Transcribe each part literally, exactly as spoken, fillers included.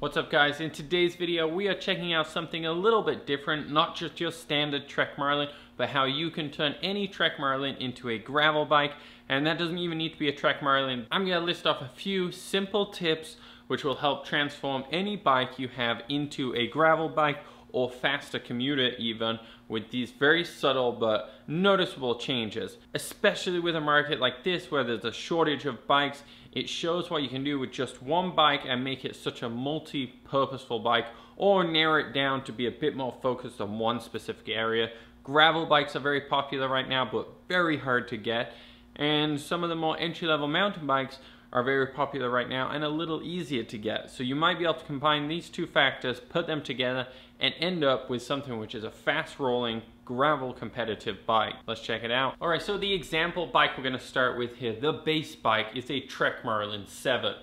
What's up guys, in today's video we are checking out something a little bit different, not just your standard Trek Marlin, but how you can turn any Trek Marlin into a gravel bike, and that doesn't even need to be a Trek Marlin. I'm going to list off a few simple tips which will help transform any bike you have into a gravel bike or faster commuter even, with these very subtle but noticeable changes. Especially with a market like this where there's a shortage of bikes, it shows what you can do with just one bike and make it such a multi-purposeful bike, or narrow it down to be a bit more focused on one specific area. Gravel bikes are very popular right now but very hard to get, and some of the more entry-level mountain bikes are very popular right now and a little easier to get. So you might be able to combine these two factors, put them together, and end up with something which is a fast rolling gravel competitive bike. Let's check it out. All right, so the example bike we're gonna start with here, the base bike, is a Trek Marlin seven.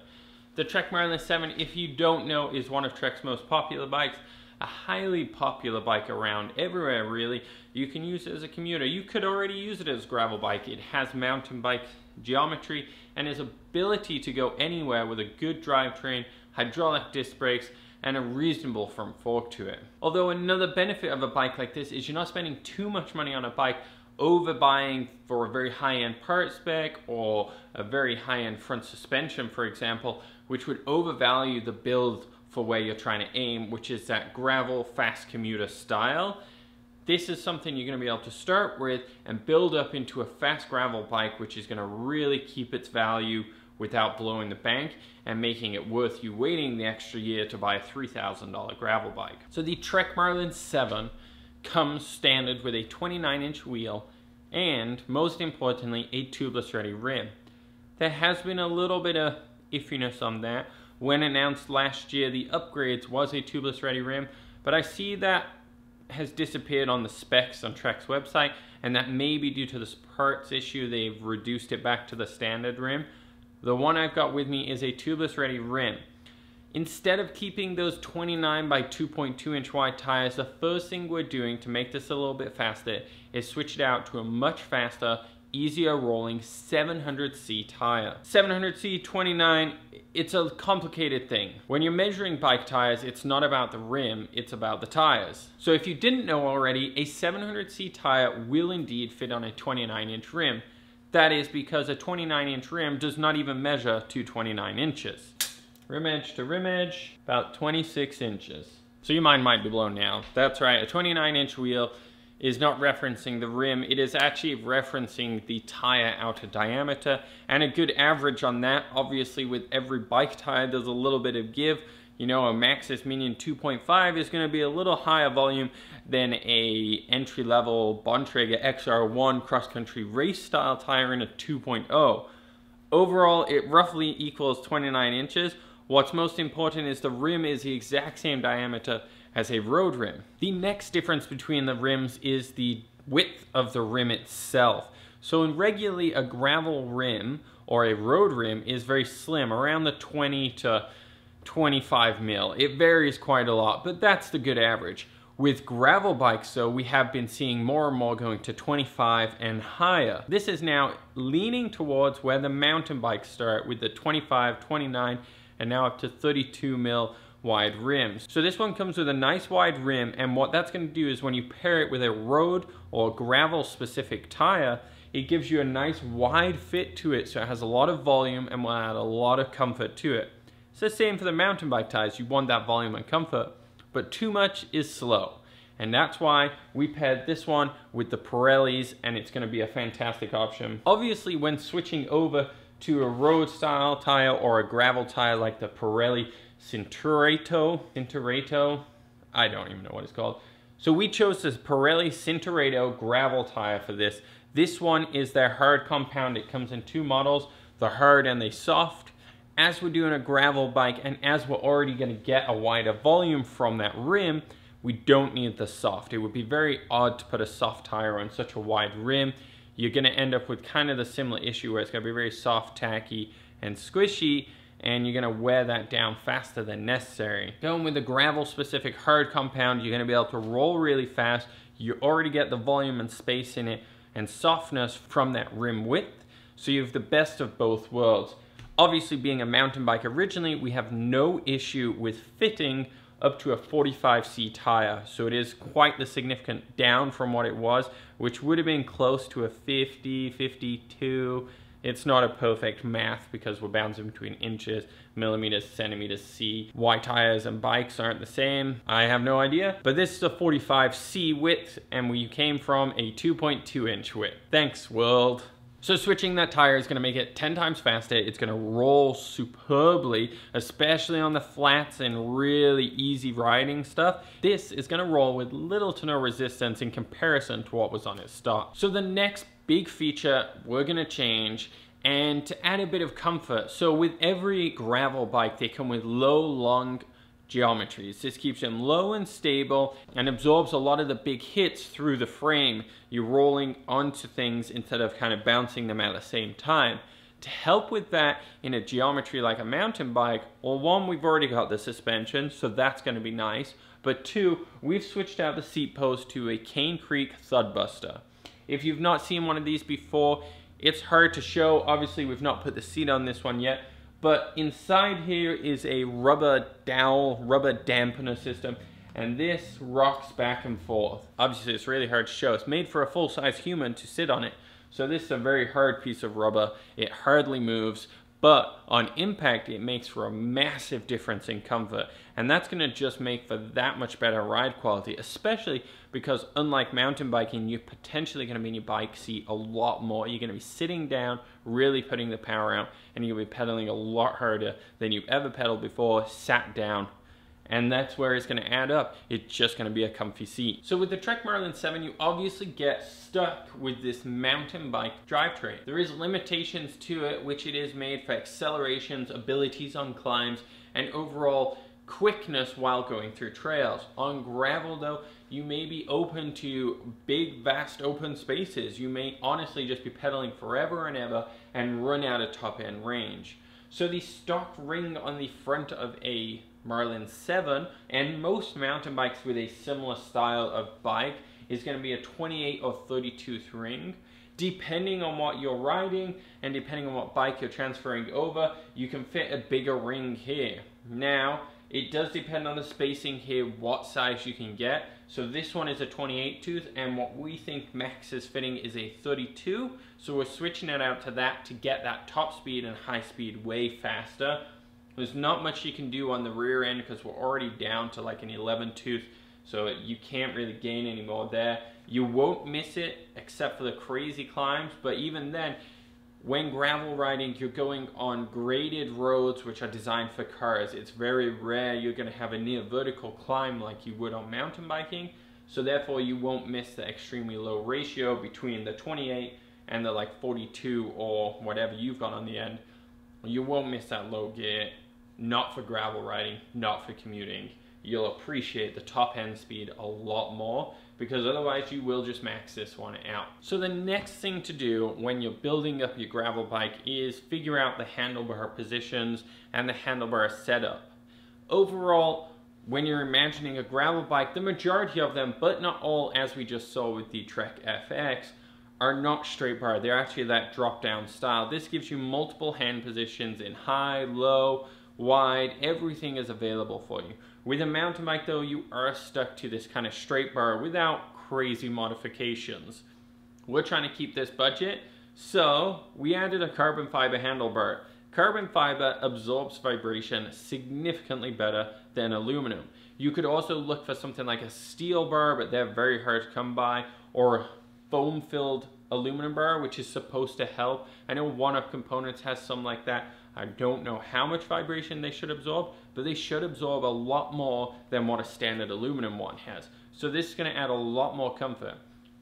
The Trek Marlin seven, if you don't know, is one of Trek's most popular bikes. A highly popular bike around everywhere really. You can use it as a commuter. You could already use it as a gravel bike. It has mountain bike geometry and its ability to go anywhere with a good drivetrain, hydraulic disc brakes, and a reasonable front fork to it. Although another benefit of a bike like this is you're not spending too much money on a bike, overbuying for a very high-end part spec or a very high-end front suspension, for example, which would overvalue the build for where you're trying to aim, which is that gravel fast commuter style. This is something you're going to be able to start with and build up into a fast gravel bike, which is going to really keep its value without blowing the bank and making it worth you waiting the extra year to buy a three thousand dollar gravel bike. So the Trek Marlin seven comes standard with a twenty-nine inch wheel and, most importantly, a tubeless ready rim. There has been a little bit of iffiness on that. When announced last year, the upgrades was a tubeless ready rim, but I see that has disappeared on the specs on Trek's website, and that may be due to this parts issue. They've reduced it back to the standard rim. The one I've got with me is a tubeless ready rim. Instead of keeping those twenty-nine by two point two inch wide tires, the first thing we're doing to make this a little bit faster is switch it out to a much faster, easier rolling seven hundred C tire. seven hundred C twenty-nine, it's a complicated thing. When you're measuring bike tires, it's not about the rim, it's about the tires. So if you didn't know already, a seven hundred C tire will indeed fit on a twenty-nine inch rim. That is because a twenty-nine inch rim does not even measure to twenty-nine inches. Rim edge to rim edge, about twenty-six inches. So your mind might be blown now. That's right, a twenty-nine inch wheel is not referencing the rim, it is actually referencing the tire outer diameter, and a good average on that. Obviously with every bike tire there's a little bit of give. You know, a Maxxis Minion two point five is going to be a little higher volume than a entry-level Bontrager X R one cross-country race style tire in a two point oh. Overall it roughly equals twenty-nine inches. What's most important is the rim is the exact same diameter as a road rim. The next difference between the rims is the width of the rim itself. So in regularly a gravel rim or a road rim is very slim, around the twenty to twenty-five mil. It varies quite a lot, but that's the good average. With gravel bikes though, we have been seeing more and more going to twenty-five and higher. This is now leaning towards where the mountain bikes start, with the twenty-five, twenty-nine, and now up to thirty-two mil wide rims. So this one comes with a nice wide rim, and what that's going to do is when you pair it with a road or gravel specific tire, it gives you a nice wide fit to it, so it has a lot of volume and will add a lot of comfort to it. It's the same for the mountain bike tires. You want that volume and comfort, but too much is slow, and that's why we paired this one with the Pirellis, and it's going to be a fantastic option. Obviously when switching over to a road style tire or a gravel tire like the Pirelli Cinturato, Cinturato, I don't even know what it's called. So we chose this Pirelli Cinturato gravel tire for this. This one is their hard compound. It comes in two models, the hard and the soft. As we're doing a gravel bike and as we're already going to get a wider volume from that rim, we don't need the soft. It would be very odd to put a soft tire on such a wide rim. You're going to end up with kind of the similar issue where it's going to be very soft, tacky, and squishy, and you're going to wear that down faster than necessary. Going with a gravel specific hard compound, you're going to be able to roll really fast. You already get the volume and space in it and softness from that rim width, so you have the best of both worlds. Obviously, being a mountain bike originally, we have no issue with fitting up to a forty-five C tire. So it is quite the significant down from what it was, which would have been close to a fifty, fifty-two. It's not a perfect math because we're bouncing between inches, millimeters, centimeters, C. Why tires and bikes aren't the same, I have no idea. But this is a forty-five C width, and we came from a two point two inch width. Thanks, world. So switching that tire is gonna make it ten times faster. It's gonna roll superbly, especially on the flats and really easy riding stuff. This is gonna roll with little to no resistance in comparison to what was on its stock. So the next big feature we're gonna change and to add a bit of comfort. So with every gravel bike, they come with low long geometries. This keeps them low and stable and absorbs a lot of the big hits through the frame. You're rolling onto things instead of kind of bouncing them at the same time. To help with that in a geometry like a mountain bike, well, one, we've already got the suspension, so that's going to be nice. But two, we've switched out the seat post to a Cane Creek Thud Buster. If you've not seen one of these before, it's hard to show. Obviously, we've not put the seat on this one yet. But inside here is a rubber dowel, rubber dampener system, and this rocks back and forth. Obviously, it's really hard to show. It's made for a full-size human to sit on it, so this is a very hard piece of rubber. It hardly moves, but on impact, it makes for a massive difference in comfort, and that's gonna just make for that much better ride quality, especially because unlike mountain biking, you're potentially gonna be in your bike seat a lot more. You're gonna be sitting down, really putting the power out, and you'll be pedaling a lot harder than you've ever pedaled before, sat down. And that's where it's gonna add up. It's just gonna be a comfy seat. So with the Trek Marlin seven, you obviously get stuck with this mountain bike drivetrain. There is limitations to it, which it is made for accelerations, abilities on climbs, and overall quickness while going through trails. On gravel though, you may be open to big, vast open spaces. You may honestly just be pedaling forever and ever and run out of top end range. So the stock ring on the front of a Marlin seven, and most mountain bikes with a similar style of bike, is gonna be a twenty-eight or thirty-tooth ring. Depending on what you're riding and depending on what bike you're transferring over, you can fit a bigger ring here. Now, it does depend on the spacing here, what size you can get. So this one is a twenty-eight tooth, and what we think Max is fitting is a thirty-two. So we're switching it out to that to get that top speed and high speed way faster. There's not much you can do on the rear end because we're already down to like an eleven tooth. So you can't really gain any more there. You won't miss it except for the crazy climbs, but even then, when gravel riding, you're going on graded roads which are designed for cars. It's very rare you're going to have a near vertical climb like you would on mountain biking. So therefore you won't miss the extremely low ratio between the twenty-eight and the like forty-two or whatever you've got on the end. You won't miss that low gear. Not for gravel riding, not for commuting. You'll appreciate the top end speed a lot more, because otherwise you will just max this one out. So the next thing to do when you're building up your gravel bike is figure out the handlebar positions and the handlebar setup. Overall, when you're imagining a gravel bike, the majority of them, but not all, as we just saw with the Trek F X, are not straight bar. They're actually that drop down style. This gives you multiple hand positions in high, low, wide. Everything is available for you. With a mountain bike though, you are stuck to this kind of straight bar without crazy modifications. We're trying to keep this budget, so we added a carbon fiber handlebar. Carbon fiber absorbs vibration significantly better than aluminum. You could also look for something like a steel bar, but they're very hard to come by, or a foam filled aluminum bar, which is supposed to help. I know one-up components has some like that. I don't know how much vibration they should absorb, but they should absorb a lot more than what a standard aluminum one has. So this is gonna add a lot more comfort.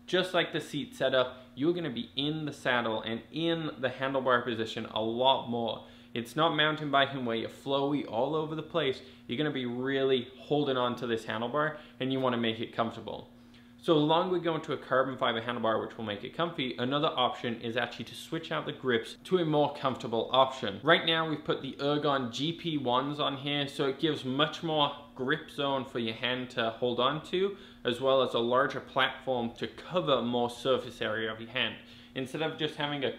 Just like the seat setup, you're gonna be in the saddle and in the handlebar position a lot more. It's not mountain biking where you're flowy all over the place. You're gonna be really holding on to this handlebar, and you wanna make it comfortable. So along with going to a carbon fiber handlebar, which will make it comfy, another option is actually to switch out the grips to a more comfortable option. Right now we've put the Ergon G P ones on here, so it gives much more grip zone for your hand to hold on to, as well as a larger platform to cover more surface area of your hand. Instead of just having a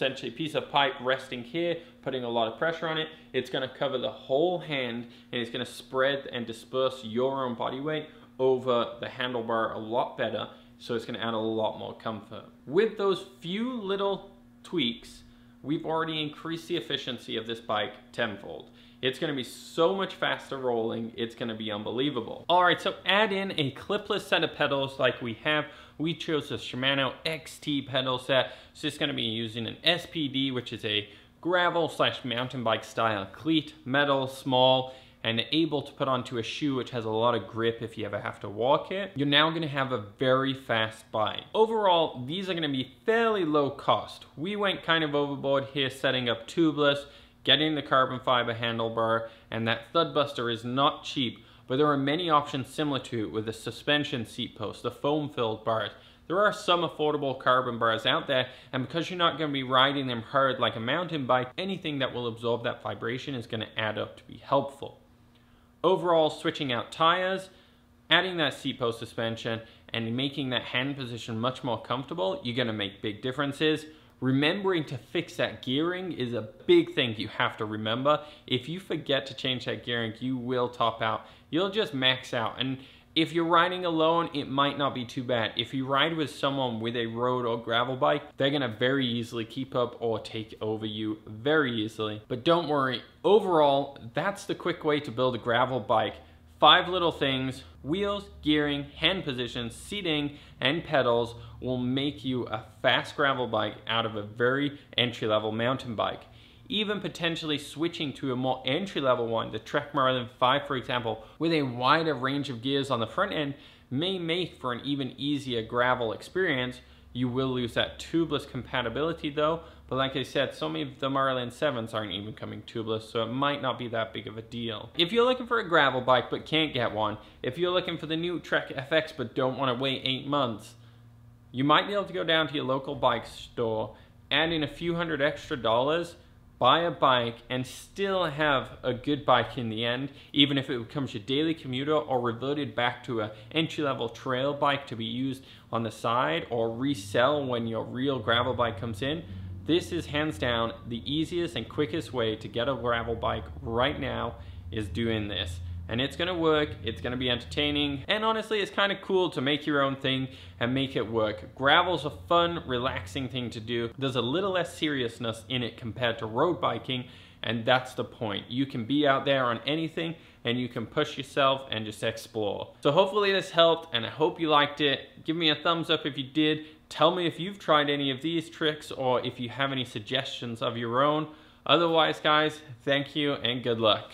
essentially a piece of pipe resting here, putting a lot of pressure on it. It's going to cover the whole hand, and it's going to spread and disperse your own body weight over the handlebar a lot better, so it's going to add a lot more comfort. With those few little tweaks, we've already increased the efficiency of this bike tenfold. It's going to be so much faster rolling, it's going to be unbelievable. All right, so add in a clipless set of pedals like we have. We chose a Shimano X T pedal set. So it's going to be using an S P D, which is a gravel slash mountain bike style cleat, metal, small, and able to put onto a shoe which has a lot of grip if you ever have to walk it. You're now gonna have a very fast bike. Overall, these are gonna be fairly low cost. We went kind of overboard here, setting up tubeless, getting the carbon fiber handlebar, and that Thud Buster is not cheap, but there are many options similar to it with the suspension seat post, the foam-filled bars. There are some affordable carbon bars out there, and because you're not gonna be riding them hard like a mountain bike, anything that will absorb that vibration is gonna add up to be helpful. Overall, switching out tires, adding that seat post suspension, and making that hand position much more comfortable, you're gonna make big differences. Remembering to fix that gearing is a big thing you have to remember. If you forget to change that gearing, you will top out. You'll just max out. And if you're riding alone, it might not be too bad. If you ride with someone with a road or gravel bike, they're gonna very easily keep up or take over you very easily. But don't worry, overall, that's the quick way to build a gravel bike. Five little things: wheels, gearing, hand position, seating, and pedals will make you a fast gravel bike out of a very entry-level mountain bike. Even potentially switching to a more entry-level one, the Trek Marlin five, for example, with a wider range of gears on the front end, may make for an even easier gravel experience. You will lose that tubeless compatibility though, but like I said, so many of the Marlin sevens aren't even coming tubeless, so it might not be that big of a deal. If you're looking for a gravel bike but can't get one, if you're looking for the new Trek F X but don't want to wait eight months, you might be able to go down to your local bike store, add in a few hundred extra dollars, buy a bike, and still have a good bike in the end, even if it becomes your daily commuter or reverted back to an entry-level trail bike to be used on the side or resell when your real gravel bike comes in. This is hands down the easiest and quickest way to get a gravel bike right now, is doing this. And it's gonna work, it's gonna be entertaining, and honestly, it's kinda cool to make your own thing and make it work. Gravel's a fun, relaxing thing to do. There's a little less seriousness in it compared to road biking, and that's the point. You can be out there on anything, and you can push yourself and just explore. So hopefully this helped, and I hope you liked it. Give me a thumbs up if you did. Tell me if you've tried any of these tricks, or if you have any suggestions of your own. Otherwise, guys, thank you and good luck.